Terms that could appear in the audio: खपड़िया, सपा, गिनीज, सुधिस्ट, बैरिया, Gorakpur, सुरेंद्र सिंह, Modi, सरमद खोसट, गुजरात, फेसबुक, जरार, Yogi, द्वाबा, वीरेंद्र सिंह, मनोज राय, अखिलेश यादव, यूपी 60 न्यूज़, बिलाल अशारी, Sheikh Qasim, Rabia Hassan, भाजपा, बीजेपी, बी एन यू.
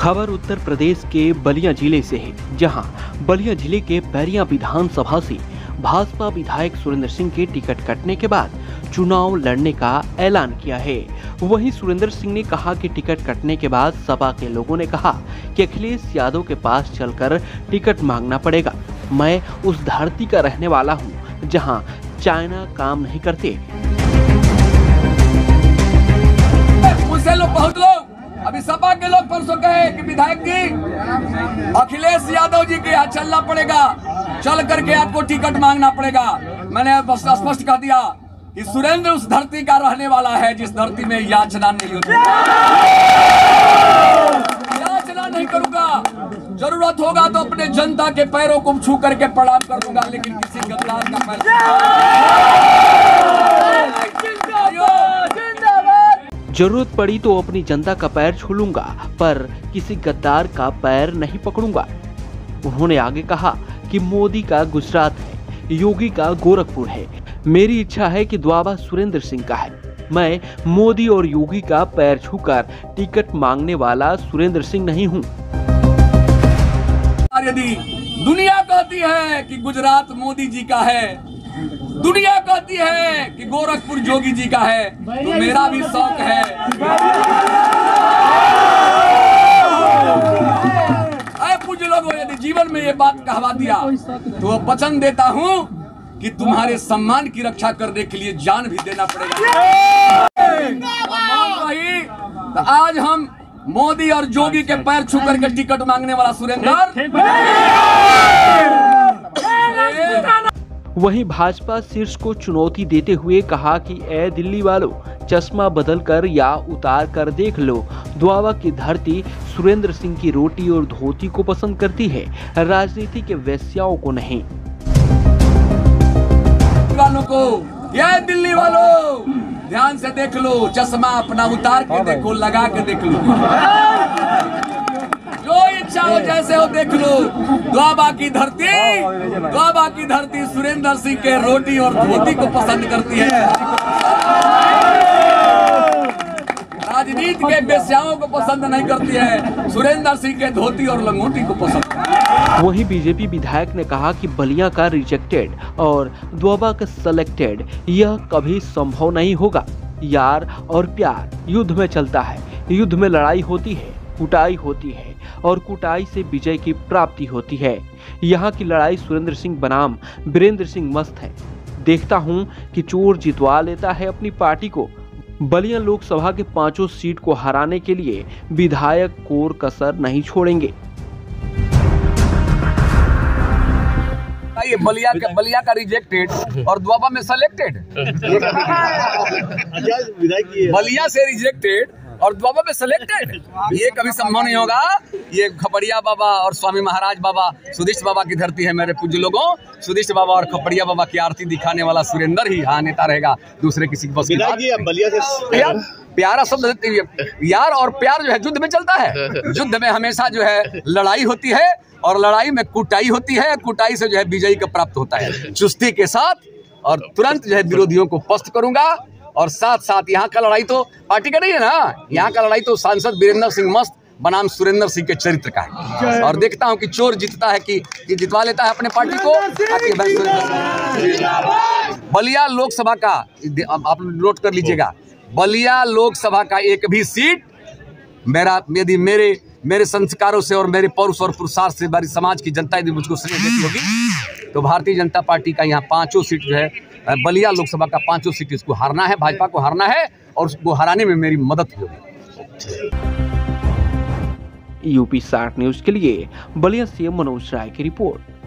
खबर उत्तर प्रदेश के बलिया जिले से है, जहां बलिया जिले के बैरिया विधानसभा से भाजपा विधायक सुरेंद्र सिंह के टिकट कटने के बाद चुनाव लड़ने का ऐलान किया है। वहीं सुरेंद्र सिंह ने कहा कि टिकट कटने के बाद सपा के लोगों ने कहा कि अखिलेश यादव के पास चलकर टिकट मांगना पड़ेगा। मैं उस धरती का रहने वाला हूं जहां चाइना काम नहीं करते। उससे लोग बहुत लोग अभी सपा के लोग परसों कहे कि विधायक जी अखिलेश यादव जी के यहाँ चलना पड़ेगा, चल करके आपको टिकट मांगना पड़ेगा। मैंने स्पष्ट कह दिया कि सुरेंद्र उस धरती का रहने वाला है जिस धरती में याचना नहीं होती। याचना नहीं करूंगा, जरूरत होगा तो अपने जनता के पैरों को छू करके प्रणाम कर दूंगा, लेकिन किसी गद्दार का पैर जरूरत पड़ी तो अपनी जनता का पैर छू लूंगा, पर किसी गद्दार का पैर नहीं पकड़ूंगा। उन्होंने आगे कहा कि मोदी का गुजरात है, योगी का गोरखपुर है, मेरी इच्छा है कि द्वाबा सुरेंद्र सिंह का है। मैं मोदी और योगी का पैर छूकर टिकट मांगने वाला सुरेंद्र सिंह नहीं हूं। यदि दुनिया कहती है कि गुजरात मोदी जी का है, दुनिया कहती है कि गोरखपुर योगी जी का है, तो मेरा भी शौक है कुछ लोगों यदि जीवन में ये बात कहवा दिया तो वह वचन देता हूँ कि तुम्हारे सम्मान की रक्षा करने के लिए जान भी देना पड़ेगा। तो आज हम मोदी और योगी के पैर छू करके टिकट मांगने वाला सुरेंद्र। वहीं भाजपा शीर्ष को चुनौती देते हुए कहा कि ए दिल्ली वालों, चश्मा बदल कर या उतार कर देख लो, द्वाबा की धरती सुरेंद्र सिंह की रोटी और धोती को पसंद करती है, राजनीति के वेश्याओं को नहीं। वालों को ये दिल्ली वालों ध्यान से देख लो, चश्मा अपना उतार के देखो, लगा के देख लो, जो इच्छा हो जैसे हो देख लो। द्वाबा की धरती सुरेंद्र सिंह के रोटी और धोती को पसंद करती है, राजनीति के बेस्याओं को पसंद नहीं करती है, सुरेंद्र सिंह के धोती और लंगोटी को पसंद करती है। वहीं बीजेपी विधायक ने कहा कि बलिया का रिजेक्टेड और द्वाबा का सेलेक्टेड यह कभी संभव नहीं होगा। यार और प्यार युद्ध में चलता है, युद्ध में लड़ाई होती है, कुटाई होती है और कुटाई से विजय की प्राप्ति होती है। यहाँ की लड़ाई सुरेंद्र सिंह बनाम वीरेंद्र सिंह मस्त है। देखता हूँ कि चोर जितवा लेता है अपनी पार्टी को। बलिया लोकसभा के 5 सीट को हराने के लिए विधायक कोर कसर नहीं छोड़ेंगे। बलिया का रिजेक्टेड और द्वाबा में सेलेक्टेड। बलिया से रिजेक्टेड और द्वाबा में सेलेक्टेड, ये कभी संभव नहीं होगा। ये खपड़िया बाबा और स्वामी महाराज बाबा सुधिस्ट बाबा की धरती है। मेरे पूज्य लोगों, सुधिस्ट बाबा और खपड़िया बाबा की आरती दिखाने वाला सुरेंद्र ही हाँ नेता रहेगा, दूसरे किसी के पास। प्यारा शब्द, यार और प्यार जो है युद्ध में चलता है, युद्ध में हमेशा जो है लड़ाई होती है और लड़ाई में कुटाई होती है, कुटाई से जो है विजयी का प्राप्त होता है। चुस्ती के साथ और तुरंत जो है विरोधियों को पस्त करूंगा और साथ साथ यहाँ का लड़ाई तो पार्टी का नहीं है ना, यहाँ का लड़ाई तो सांसद वीरेंद्र सिंह मस्त बनाम सुरेंद्र सिंह के चरित्र का है। और देखता हूँ कि चोर जीतता है कि जितवा लेता है अपने पार्टी को। बलिया लोकसभा का आप नोट कर लीजिएगा, बलिया लोकसभा का एक भी सीट मेरा, यदि मेरे संस्कारों से और मेरे पौरुष और पुरुषार्थ से मेरी समाज की जनता यदि मुझको श्रेय देती होगी तो भारतीय जनता पार्टी का यहाँ 5 सीट जो है बलिया लोकसभा का 5 सीट इसको हारना है, भाजपा को हारना है और उसको हराने में मेरी मदद होगी। यूपी 60 न्यूज़ के लिए बलिया से मनोज राय की रिपोर्ट।